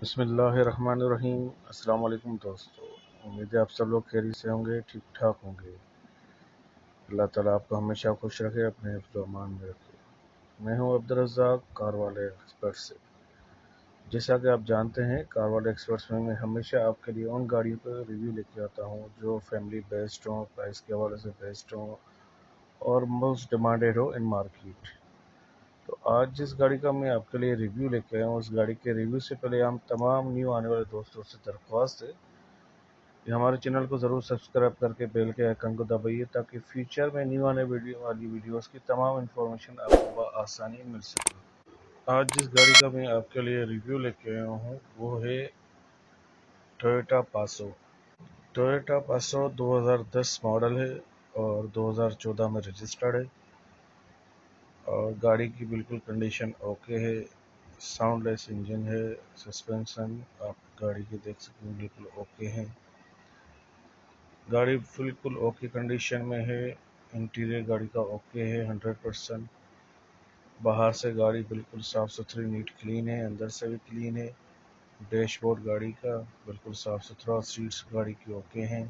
बिस्मिल्लाहिर्रहमानिर्रहीम। अस्सलाम वालेकुम दोस्तों, उम्मीद है आप सब लोग खैरियत से होंगे, ठीक ठाक होंगे। अल्लाह ताला आपको हमेशा खुश रखे, अपने हिफ्ज़ अमान में रखे। मैं हूं अब्दुर्रजाक कारवाले एक्सपर्ट्स से। जैसा कि आप जानते हैं, कारवाले एक्सपर्ट्स में मैं हमेशा आपके लिए उन गाड़ियों पर रिव्यू लेके आता हूँ जो फैमिली बेस्ड हों, प्राइस के हवाले से बेस्ट हों और मोस्ट डिमांडेड हो इन मार्केट। तो आज जिस गाड़ी का मैं आपके लिए रिव्यू लेके आया हूँ, उस गाड़ी के रिव्यू से पहले हम तमाम न्यू आने वाले दोस्तों से दरख्वास्त है कि हमारे चैनल को ज़रूर सब्सक्राइब करके बेल के आइकन को दबाइए ताकि फ्यूचर में न्यू आने वाली वीडियोस की तमाम इन्फॉर्मेशन आपको आसानी मिल सके। आज जिस गाड़ी का मैं आपके लिए रिव्यू लेके आया हूँ वो है टोयोटा पासो। टोयोटा पासो 2010 मॉडल है और 2014 में रजिस्टर्ड है और गाड़ी की बिल्कुल कंडीशन ओके है। साउंडलेस इंजन है, सस्पेंशन आप गाड़ी के देख सकते हैं बिल्कुल ओके है। गाड़ी बिल्कुल ओके कंडीशन में है। इंटीरियर गाड़ी का ओके है 100%। बाहर से गाड़ी बिल्कुल साफ़ सुथरी नीट क्लीन है, अंदर से भी क्लीन है। डैशबोर्ड गाड़ी का बिल्कुल साफ़ सुथरा, सीट्स गाड़ी की ओके हैं।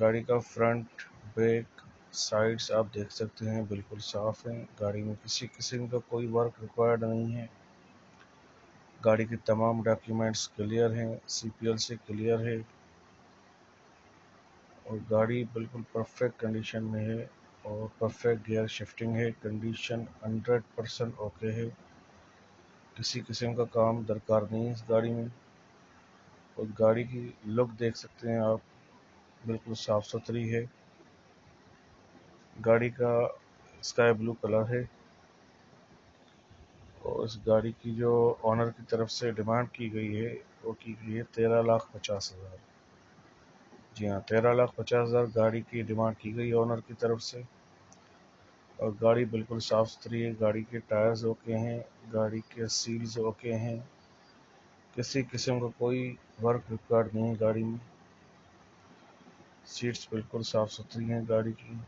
गाड़ी का फ्रंट, बैक, साइड्स आप देख सकते हैं बिल्कुल साफ़ हैं। गाड़ी में किसी किस्म का कोई वर्क रिक्वायर्ड नहीं है। गाड़ी के तमाम डॉक्यूमेंट्स क्लियर हैं, सीपीएल से क्लियर है और गाड़ी बिल्कुल परफेक्ट कंडीशन में है और परफेक्ट गियर शिफ्टिंग है। कंडीशन 100% ओके है, किसी किस्म का काम दरकार नहीं है इस गाड़ी में। और गाड़ी की लुक देख सकते हैं आप, बिल्कुल साफ़ सुथरी है। गाड़ी का स्काई ब्लू कलर है और इस गाड़ी की जो ऑनर की तरफ से डिमांड की गई है वो की गई है 13,50,000। जी हाँ, 13,50,000 गाड़ी की डिमांड की गई ऑनर की तरफ से। और गाड़ी बिल्कुल साफ़ सुथरी है, गाड़ी के टायर्स ओके हैं, गाड़ी के सील्स ओके हैं, किसी किस्म का कोई वर्क रिकॉर्ड नहीं है गाड़ी में। सीट्स बिल्कुल साफ़ सुथरी हैं गाड़ी की,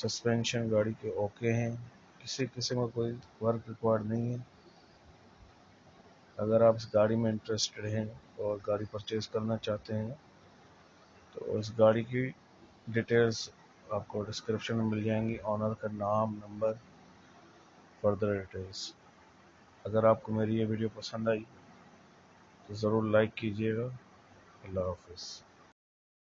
सस्पेंशन गाड़ी के ओके हैं, किसी किस्म का कोई वर्क रिक्वायर्ड नहीं है। अगर आप इस गाड़ी में इंटरेस्टेड हैं और गाड़ी परचेज़ करना चाहते हैं तो इस गाड़ी की डिटेल्स आपको डिस्क्रिप्शन में मिल जाएंगी, ऑनर का नाम, नंबर, फर्दर डिटेल्स। अगर आपको मेरी ये वीडियो पसंद आई तो ज़रूर लाइक कीजिएगा। अल्लाह हाफिज़।